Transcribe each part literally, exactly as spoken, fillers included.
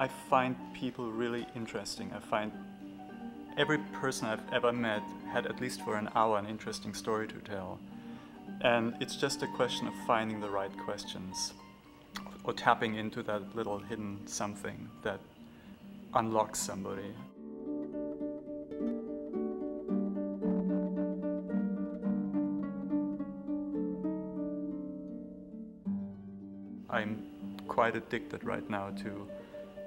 I find people really interesting. I find every person I've ever met had at least for an hour an interesting story to tell. And it's just a question of finding the right questions or tapping into that little hidden something that unlocks somebody. I'm quite addicted right now to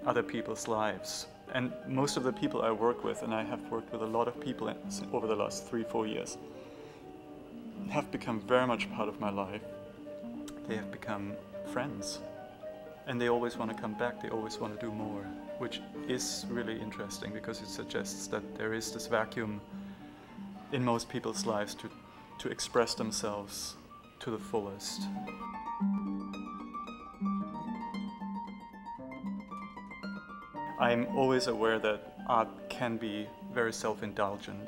other people's lives. And most of the people I work with, and I have worked with a lot of people over the last three, four years, have become very much part of my life. They have become friends. And they always want to come back, they always want to do more, which is really interesting because it suggests that there is this vacuum in most people's lives to, to express themselves to the fullest. I'm always aware that art can be very self-indulgent.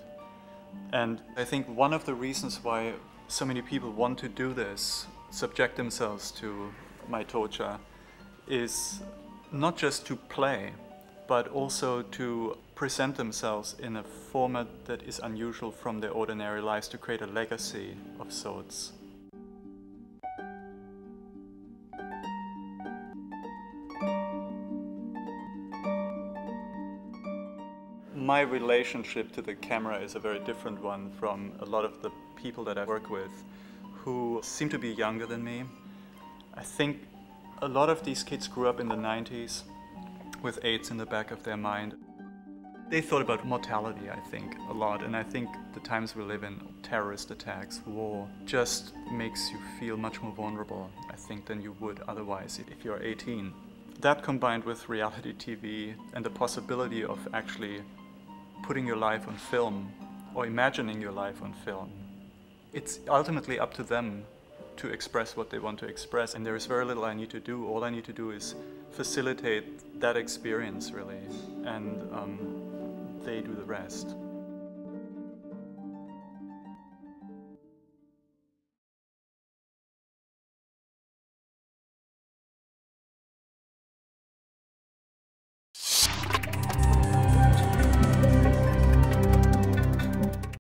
And I think one of the reasons why so many people want to do this, subject themselves to my torture, is not just to play, but also to present themselves in a format that is unusual from their ordinary lives, to create a legacy of sorts. My relationship to the camera is a very different one from a lot of the people that I work with who seem to be younger than me. I think a lot of these kids grew up in the nineties with AIDS in the back of their mind. They thought about mortality, I think, a lot, and I think the times we live in, terrorist attacks, war, just makes you feel much more vulnerable, I think, than you would otherwise if you're eighteen. That combined with reality T V and the possibility of actually putting your life on film or imagining your life on film. It's ultimately up to them to express what they want to express, and there is very little I need to do. All I need to do is facilitate that experience, really, and um, they do the rest.